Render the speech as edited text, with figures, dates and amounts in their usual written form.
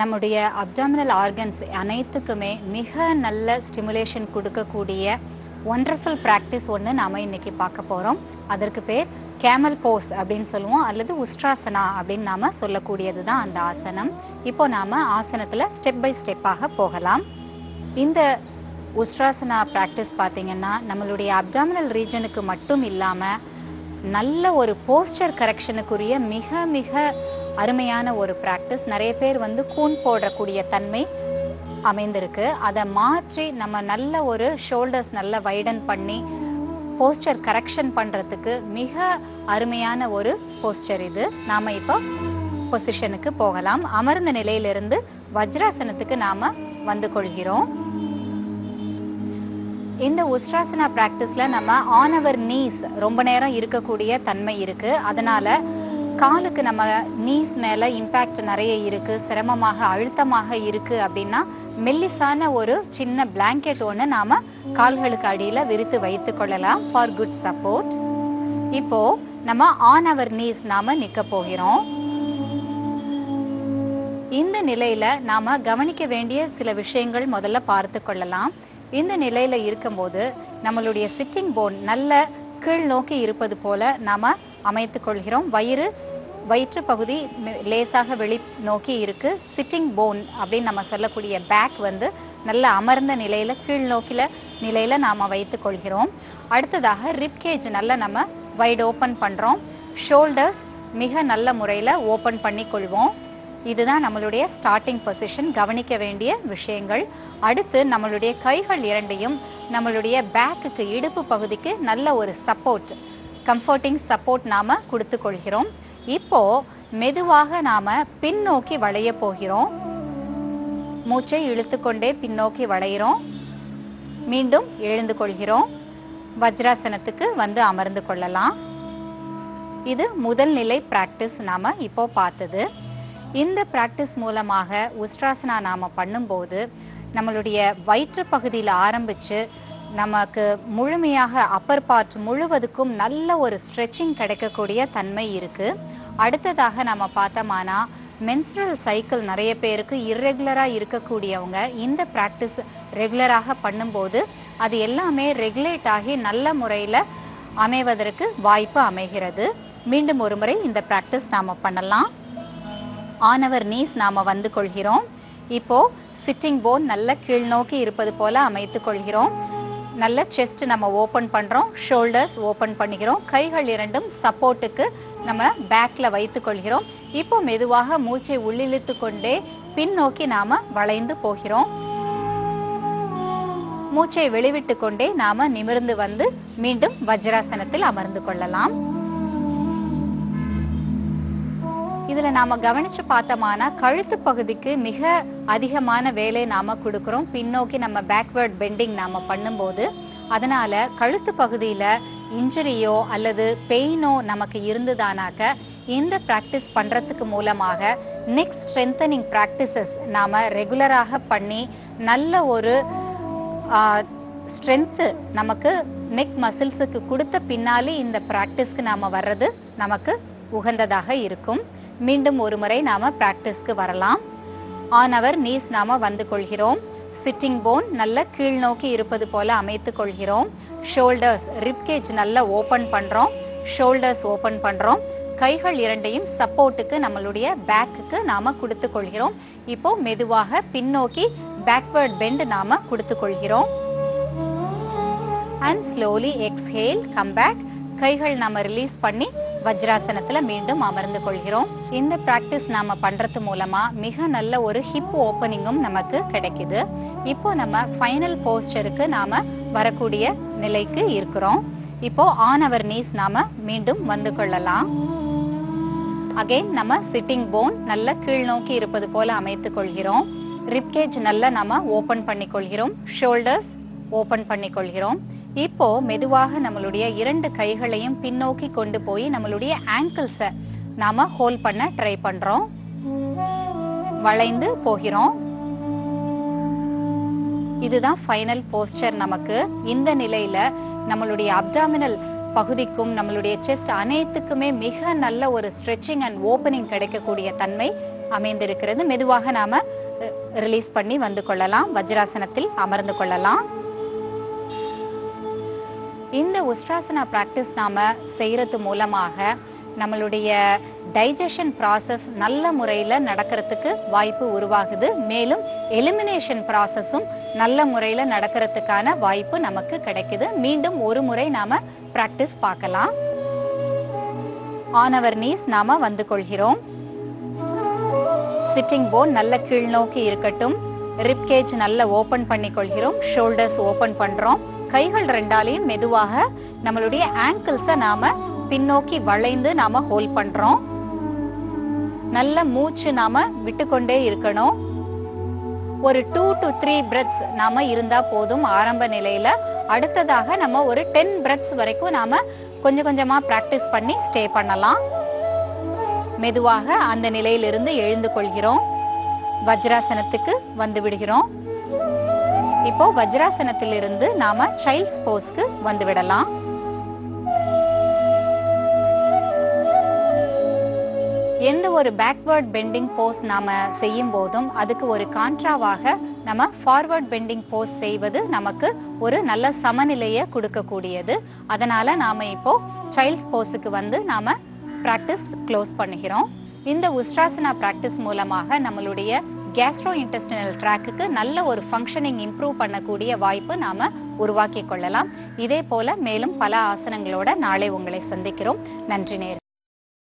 நம்முடைய abdominal organs அனைத்துக்குமே மிக நல்ல ஸ்டிமுலேஷன் கொடுக்கக்கூடிய ஒண்டர்ஃபுல் ப்ராக்டிஸ் ஒன்று நாம் இன்னைக்கு பார்க்க போகிறோம். அதற்கு பேர் கேமல் போஸ் அப்படின்னு சொல்லுவோம், அல்லது உஸ்ட்ராசனா அப்படின்னு நாம் சொல்லக்கூடியது தான் அந்த ஆசனம். இப்போ நாம் ஆசனத்தில் ஸ்டெப் பை ஸ்டெப்பாக போகலாம். இந்த உஸ்ட்ராசனா ப்ராக்டிஸ் பார்த்திங்கன்னா நம்மளுடைய அப்டாமினல் ரீஜனுக்கு மட்டும் இல்லாமல் நல்ல ஒரு போஸ்டர் கரெக்ஷனுக்குரிய மிக மிக அருமையான ஒரு ப்ராக்டிஸ். நிறைய பேர் வந்து கூன் போடக்கூடிய தன்மை அமைந்திருக்கு, அதை மாற்றி நம்ம நல்ல ஒரு ஷோல்டர்ஸ் நல்லா வைடன் பண்ணி போஸ்டர் கரெக்ஷன் பண்ணுறதுக்கு மிக அருமையான ஒரு போஸ்டர் இது. நாம் இப்போ பொசிஷனுக்கு போகலாம். அமர்ந்த நிலையிலிருந்து வஜ்ராசனத்துக்கு நாம் வந்து கொள்கிறோம். இந்த உஸ்ட்ராசனா ப்ராக்டிஸில் நம்ம ஆன் அவர் நீஸ் ரொம்ப நேரம் இருக்கக்கூடிய தன்மை இருக்குது. அதனால் காலுக்கு நம்ம நீஸ் மேலே இம்பேக்ட் நிறைய இருக்குது, சிரமமாக அழுத்தமாக இருக்குது அப்படின்னா மெல்லிசான ஒரு சின்ன பிளாங்கெட் ஒன்று நாம் கால்களுக்கு அடியில் விரித்து வைத்து கொள்ளலாம் ஃபார் குட் சப்போர்ட். இப்போது நம்ம ஆன் அவர் நீஸ் நாம் நிற்க போகிறோம். இந்த நிலையில் நாம் கவனிக்க வேண்டிய சில விஷயங்கள் முதல்ல பார்த்து கொள்ளலாம். இந்த நிலையில் இருக்கும்போது நம்மளுடைய சிட்டிங் போன் நல்ல கீழ் நோக்கி இருப்பது போல் நாம் அமைத்து கொள்கிறோம். வயிற்று பகுதி லேசாக வெளி நோக்கி இருக்குது. சிட்டிங் போன் அப்படின்னு நம்ம சொல்லக்கூடிய பேக் வந்து நல்ல அமர்ந்த நிலையில் கீழ் நோக்கில நிலையில் நாம் வைத்து கொள்கிறோம். அடுத்ததாக ரிப்கேஜ் நல்லா நம்ம வைட் ஓப்பன் பண்ணுறோம். ஷோல்டர்ஸ் மிக நல்ல முறையில் ஓப்பன் பண்ணி கொள்வோம். இதுதான் நம்மளுடைய ஸ்டார்டிங் பொசிஷன், கவனிக்க வேண்டிய விஷயங்கள். அடுத்து நம்மளுடைய கைகள் இரண்டையும் நம்மளுடைய பேக்குக்கு இடுப்பு பகுதிக்கு நல்ல ஒரு சப்போர்ட், கம்ஃபர்டிங் சப்போர்ட் நாம் கொடுத்து கொள்கிறோம். இப்போது மெதுவாக நாம் பின்னோக்கி வளைய போகிறோம். மூச்சை இழுத்து கொண்டே பின்னோக்கி வளைகிறோம். மீண்டும் எழுந்து கொள்கிறோம். வஜ்ராசனத்துக்கு வந்து அமர்ந்து கொள்ளலாம். இது முதல் நிலை ப்ராக்டிஸ் நாம் இப்போது பார்த்தது. இந்த ப்ராக்டிஸ் மூலமாக உஸ்ட்ராசனா நாம் பண்ணும்போது நம்மளுடைய வயிற்று பகுதியில் ஆரம்பித்து நமக்கு முழுமையாக அப்பர் பார்ட் முழுவதுக்கும் நல்ல ஒரு ஸ்ட்ரெச்சிங் கிடைக்கக்கூடிய தன்மை இருக்குது. அடுத்ததாக நம்ம பார்த்தோம்னா மென்ஸ்ட்ரல் சைக்கிள் நிறைய பேருக்கு இர்ரெகுலராக இருக்கக்கூடியவங்க இந்த ப்ராக்டிஸ் ரெகுலராக பண்ணும்போது அது எல்லாமே ரெகுலேட் ஆகி நல்ல முறையில் அமைவதற்கு வாய்ப்பு அமைகிறது. மீண்டும் ஒரு முறை இந்த ப்ராக்டிஸ் நாம் பண்ணலாம். ஆன் அவர் நீஸ் நாம் வந்து கொள்கிறோம். இப்போது சிட்டிங் போன் நல்ல கீழ்நோக்கி இருப்பது போல் அமைத்து கொள்கிறோம். நல்ல செஸ்ட் நம்ம ஓப்பன் பண்ணுறோம். ஷோல்டர்ஸ் ஓப்பன் பண்ணிக்கிறோம். கைகள் இரண்டும் சப்போர்ட்டுக்கு நம்ம பேக்கில் வைத்து கொள்கிறோம். இப்போ மெதுவாக மூச்சை உள்ளிழுத்து கொண்டே பின்னோக்கி நாம் வளைந்து போகிறோம். மூச்சை வெளிவிட்டு கொண்டே நாம் நிமிர்ந்து வந்து மீண்டும் வஜ்ராசனத்தில் அமர்ந்து கொள்ளலாம். இதில் நாம் கவனித்து பார்த்தோம்னா கழுத்து பகுதிக்கு மிக அதிகமான வேலை நாம் கொடுக்குறோம். பின்னோக்கி நம்ம பேக்வேர்ட் பெண்டிங் நாம் பண்ணும்போது அதனால் கழுத்து பகுதியில் இன்ஜுரியோ அல்லது பெயினோ நமக்கு இருந்ததானாக்க இந்த ப்ராக்டிஸ் பண்ணுறதுக்கு மூலமாக நெக் ஸ்ட்ரென்தனிங் ப்ராக்டிசஸ் நாம் ரெகுலராக பண்ணி நல்ல ஒரு ஸ்ட்ரென்த்து நமக்கு நெக் மசில்ஸுக்கு கொடுத்த பின்னாலே இந்த ப்ராக்டிஸ்க்கு நாம் வர்றது நமக்கு உகந்ததாக இருக்கும். மீண்டும் ஒரு முறை நாம் ப்ராக்டிஸ்க்கு வரலாம். ஆன் அவர் நீஸ் நாம் வந்து கொள்கிறோம். சிட்டிங் போன் நல்ல கீழ் நோக்கி இருப்பது போல் அமைத்து கொள்கிறோம். ஷோல்டர்ஸ் ரிப்கேஜ் நல்லா ஓப்பன் பண்ணுறோம். ஷோல்டர்ஸ் ஓப்பன் பண்ணுறோம். கைகள் இரண்டையும் சப்போர்ட்டுக்கு நம்மளுடைய பேக்குக்கு நாம் கொடுத்து கொள்கிறோம். இப்போது மெதுவாக பின்னோக்கி பேக்வேர்ட் பெண்ட் நாம் கொடுத்து கொள்கிறோம். And slowly exhale come back. கைகள் நாம் ரிலீஸ் பண்ணி வஜ்ராசனத்தில் மீண்டும் அமர்ந்து கொள்கிறோம். இந்த ப்ராக்டிஸ் நாம் பண்ணுறது மூலமாக மிக நல்ல ஒரு ஹிப் ஓப்பனிங்கும் நமக்கு கிடைக்குது. இப்போது நம்ம ஃபைனல் போஸ்டருக்கு நாம் வரக்கூடிய நிலைக்கு இருக்கிறோம். இப்போது ஆன் அவர் நீஸ் நாம் மீண்டும் வந்து கொள்ளலாம். அகெயின் நம்ம சிட்டிங் போன் நல்ல கீழ் நோக்கி இருப்பது போல் அமைத்து கொள்கிறோம். ரிப்கேஜ் நல்லா நம்ம ஓப்பன் பண்ணிக்கொள்கிறோம். ஷோல்டர்ஸ் ஓப்பன் பண்ணிக்கொள்கிறோம். இப்போது மெதுவாக நம்மளுடைய இரண்டு கைகளையும் பின்னோக்கி கொண்டு போய் நம்மளுடைய ஆங்கிள்ஸை நாம் ஹோல்ட் பண்ண ட்ரை பண்ணுறோம். வளைந்து போகிறோம். இதுதான் ஃபைனல் போஸ்டர் நமக்கு. இந்த நிலையில் நம்மளுடைய அப்டாமினல் பகுதிக்கும் நம்மளுடைய செஸ்ட் அனைத்துக்குமே மிக நல்ல ஒரு ஸ்ட்ரெச்சிங் அண்ட் ஓப்பனிங் கிடைக்கக்கூடிய தன்மை அமைந்திருக்கிறது. மெதுவாக நாம் ரிலீஸ் பண்ணி வந்து கொள்ளலாம், வஜ்ராசனத்தில் அமர்ந்து கொள்ளலாம். இந்த உஸ்ட்ராசனா ப்ராக்டிஸ் நாம் செய்கிறது மூலமாக நம்மளுடைய டைஜஷன் ப்ராசஸ் நல்ல முறையில் நடக்கிறதுக்கு வாய்ப்பு உருவாகுது. மேலும் எலிமினேஷன் ப்ராசஸும் நல்ல முறையில் நடக்கிறதுக்கான வாய்ப்பு நமக்கு கிடைக்குது. மீண்டும் ஒரு முறை நாம் ப்ராக்டிஸ் பார்க்கலாம். ஆன் அவர் நீஸ் நாம் வந்து கொள்கிறோம். சிட்டிங் போன் நல்ல கீழ்நோக்கி இருக்கட்டும். ரிப்கேஜ் நல்லா ஓப்பன் பண்ணிக்கொள்கிறோம். ஷோல்டர்ஸ் ஓப்பன் பண்ணுறோம். கைகள் ரெண்டாலையும் மெதுவாக நம்மளுடைய ஆங்கிள்ஸை நாம் பின்னோக்கி வளைந்து நாம் ஹோல்ட் பண்ணுறோம். நல்ல மூச்சு நாம் விட்டுக்கொண்டே இருக்கணும். ஒரு 2 to 3 பிரெத்ஸ் நாம் இருந்தால் போதும் ஆரம்ப நிலையில். அடுத்ததாக நம்ம ஒரு 10 பிரெத்ஸ் வரைக்கும் நாம் கொஞ்சம் கொஞ்சமாக ப்ராக்டிஸ் பண்ணி ஸ்டே பண்ணலாம். மெதுவாக அந்த நிலையிலிருந்து எழுந்து கொள்கிறோம். வஜ்ராசனத்துக்கு வந்து விடுகிறோம். இப்போ வஜ்ராசனத்திலிருந்து நாம சைல்ட்ஸ் போஸ்க்கு வந்து விடலாம். எந்த ஒரு பேக்வர்ட் பெண்டிங் போஸ் நாம செய்யும் போதும் அதுக்கு ஒரு கான்ட்ராவாக நம்ம ஃபார்வர்ட் பெண்டிங் போஸ் செய்வது நமக்கு ஒரு நல்ல சமநிலையை கொடுக்கக்கூடியது. அதனால நாம இப்போ சைல்ட்ஸ் போஸுக்கு வந்து நாம ப்ராக்டிஸ் க்ளோஸ் பண்ணுகிறோம். இந்த உஸ்ட்ராசனா ப்ராக்டிஸ் மூலமாக நம்மளுடைய கேஸ்ட்ரோ இன்டெஸ்டினல் ட்ராக்குக்கு நல்ல ஒரு ஃபங்க்ஷனிங் இம்ப்ரூவ் பண்ணக்கூடிய வாய்ப்பு நாம் உருவாக்கி கொள்ளலாம். இதே போல் மேலும் பல ஆசனங்களோட நாளை உங்களை சந்திக்கிறோம். நன்றி நேயர்களே.